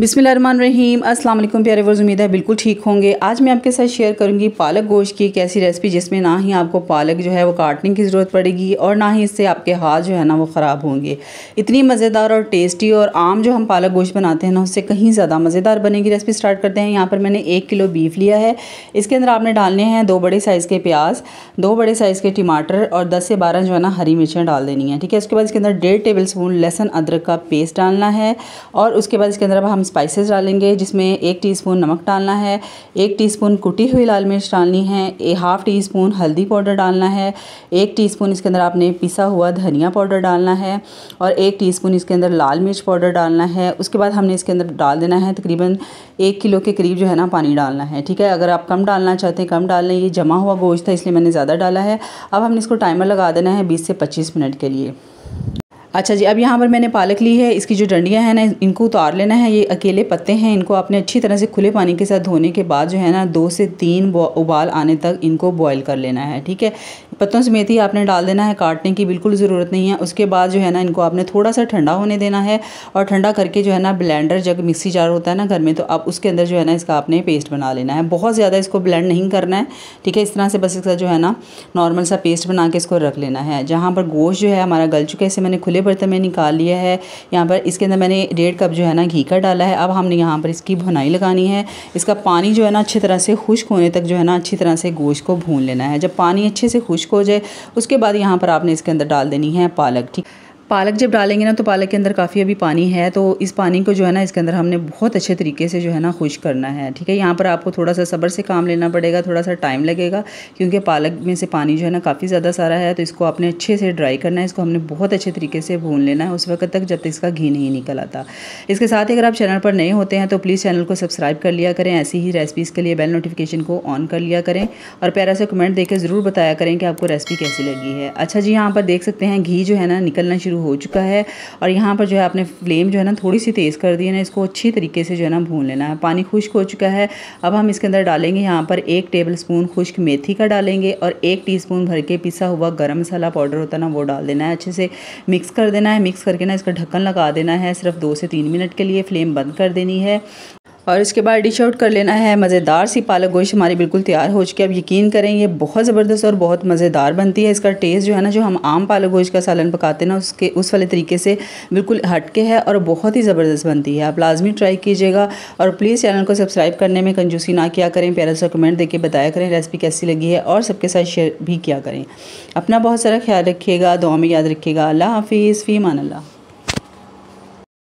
बिस्मिल्लाहिर्रहमानिर्रहीम। अस्सलाम वालेकुम प्यारे व्यूअर्स, उम्मीद है बिल्कुल ठीक होंगे। आज मैं आपके साथ शेयर करूंगी पालक गोश्त की एक ऐसी रेसिपी जिसमें ना ही आपको पालक जो है वो काटने की ज़रूरत पड़ेगी और ना ही इससे आपके हाथ जो है ना वो ख़राब होंगे। इतनी मज़ेदार और टेस्टी और आम जो हम पालक गोश्त बनाते हैं ना उससे कहीं ज़्यादा मज़ेदार बनेगी। रेसिपी स्टार्ट करते हैं। यहाँ पर मैंने 1 किलो बीफ लिया है। इसके अंदर आपने डालने हैं 2 बड़े साइज़ के प्याज, 2 बड़े साइज़ के टमाटर और 10 से 12 जो है ना हरी मिर्चें डाल देनी है। ठीक है, उसके बाद इसके अंदर 1.5 टेबल स्पून लहसुन अदरक का पेस्ट डालना है और उसके बाद इसके अंदर हम स्पाइसेस डालेंगे जिसमें 1 टीस्पून नमक डालना है, 1 टीस्पून कुटी हुई लाल मिर्च डालनी है, 1/2 टीस्पून हल्दी पाउडर डालना है, 1 टीस्पून इसके अंदर आपने पिसा हुआ धनिया पाउडर डालना है और 1 टीस्पून इसके अंदर लाल मिर्च पाउडर डालना है। उसके बाद हमने इसके अंदर डाल देना है तकरीबन 1 किलो के करीब जो है ना पानी डालना है। ठीक है, अगर आप कम डालना चाहते हैं कम डाल लें। ये जमा हुआ गोश्त था इसलिए मैंने ज़्यादा डाला है। अब हमने इसको टाइमर लगा देना है 20 से 25 मिनट के लिए। अच्छा जी, अब यहाँ पर मैंने पालक ली है। इसकी जो डंडियाँ हैं ना इनको उतार लेना है। ये अकेले पत्ते हैं, इनको आपने अच्छी तरह से खुले पानी के साथ धोने के बाद जो है ना 2 से 3 उबाल आने तक इनको बॉईल कर लेना है। ठीक है, पत्तों समेत ही आपने डाल देना है, काटने की बिल्कुल ज़रूरत नहीं है। उसके बाद जो है ना इनको आपने थोड़ा सा ठंडा होने देना है और ठंडा करके जो है ना ब्लेंडर, जब मिक्सी जार होता है ना घर में, तो आप उसके अंदर जो है ना इसका आपने पेस्ट बना लेना है। बहुत ज़्यादा इसको ब्लेंड नहीं करना है। ठीक है, इस तरह से बस इसका जो है ना नॉर्मल सा पेस्ट बना के इसको रख लेना है। जहाँ पर गोश्त जो है हमारा गल चुका है, इसे मैंने खुले बर्तन में निकाल लिया है। यहाँ पर इसके अंदर मैंने 1.5 कप जो है ना घी का डाला है। अब हमने यहाँ पर इसकी भुनाई लगानी है। इसका पानी जो है ना अच्छी तरह से खुश्क होने तक जो है ना अच्छी तरह से गोश्त को भून लेना है। जब पानी अच्छे से खुश्क हो जाए उसके बाद यहाँ पर आपने इसके अंदर डाल देनी है पालक। ठीक, पालक जब डालेंगे ना तो पालक के अंदर काफ़ी अभी पानी है, तो इस पानी को जो है ना इसके अंदर हमने बहुत अच्छे तरीके से जो है ना खुश्क करना है। ठीक है, यहाँ पर आपको थोड़ा सा सब्र से काम लेना पड़ेगा, थोड़ा सा टाइम लगेगा क्योंकि पालक में से पानी जो है ना काफ़ी ज़्यादा सारा है, तो इसको आपने अच्छे से ड्राई करना है। इसको हमने बहुत अच्छे तरीके से भून लेना है उस वक्त तक जब तक इसका घी नहीं निकल आता। इसके साथ ही अगर आप चैनल पर नए होते हैं तो प्लीज़ चैनल को सब्सक्राइब कर लिया करें। ऐसी ही रेसिपीज़ के लिए बेल नोटिफिकेशन को ऑन कर लिया करें और प्यारा सा कमेंट देकर ज़रूर बताया करें कि आपको रेसिपी कैसी लगी है। अच्छा जी, यहाँ पर देख सकते हैं घी जो है ना निकलना शुरू हो चुका है और यहाँ पर जो है आपने फ्लेम जो है ना थोड़ी सी तेज़ कर दी है ना। इसको अच्छी तरीके से जो है ना भून लेना है। पानी खुश्क हो चुका है। अब हम इसके अंदर डालेंगे यहाँ पर 1 टेबल स्पून खुश्क मेथी का डालेंगे और 1 टीस्पून भर के पिसा हुआ गरम मसाला पाउडर होता है ना वो डाल देना है। अच्छे से मिक्स कर देना है। मिक्स करके ना इसका ढक्कन लगा देना है सिर्फ 2 से 3 मिनट के लिए। फ्लेम बंद कर देनी है और इसके बाद डिश आउट कर लेना है। मज़ेदार सी पालक गोश्त हमारी बिल्कुल तैयार हो चुकी है। अब यकीन करें ये बहुत ज़बरदस्त और बहुत मज़ेदार बनती है। इसका टेस्ट जो है ना, जो हम आम पालक गोश्त का सालन पकाते हैं ना उसके उस वाले तरीके से बिल्कुल हटके है और बहुत ही ज़बरदस्त बनती है। आप लाजमी ट्राई कीजिएगा और प्लीज़ चैनल को सब्सक्राइब करने में कंजूसी ना किया करें। प्यारा सा कमेंट देके बताया करें रेसिपी कैसी लगी है और सबके साथ शेयर भी किया करें। अपना बहुत सारा ख्याल रखिएगा, दुआ में याद रखिएगा। अल्लाह हाफिज़, फ़ी अमान अल्लाह।